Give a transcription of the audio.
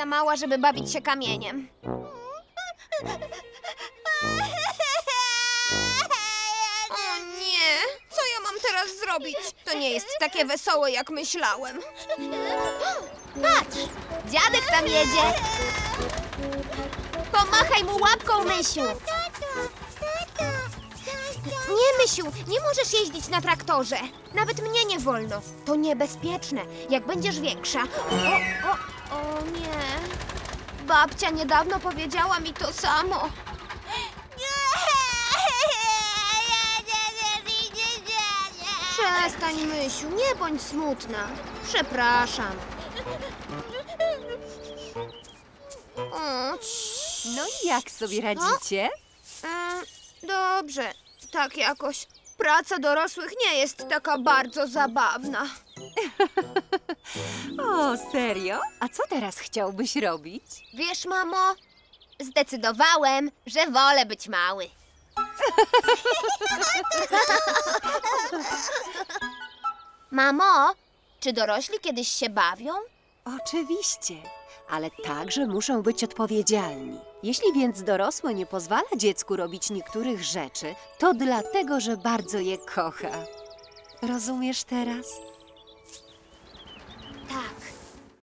za mała, żeby bawić się kamieniem. O nie! Co ja mam teraz zrobić? To nie jest takie wesołe, jak myślałem. Patrz! Dziadek tam jedzie! Pomachaj mu łapką, Mysiu! Nie, Mysiu, nie możesz jeździć na traktorze. Nawet mnie nie wolno. To niebezpieczne, jak będziesz większa. O nie. Babcia niedawno powiedziała mi to samo. Przestań, Mysiu, nie bądź smutna. Przepraszam. No i jak sobie radzicie? Dobrze. Tak jakoś. Praca dorosłych nie jest taka bardzo zabawna. O, serio? A co teraz chciałbyś robić? Wiesz, mamo, zdecydowałem, że wolę być mały. Mamo, czy dorośli kiedyś się bawią? Oczywiście, ale także muszą być odpowiedzialni. Jeśli więc dorosły nie pozwala dziecku robić niektórych rzeczy, to dlatego, że bardzo je kocha. Rozumiesz teraz?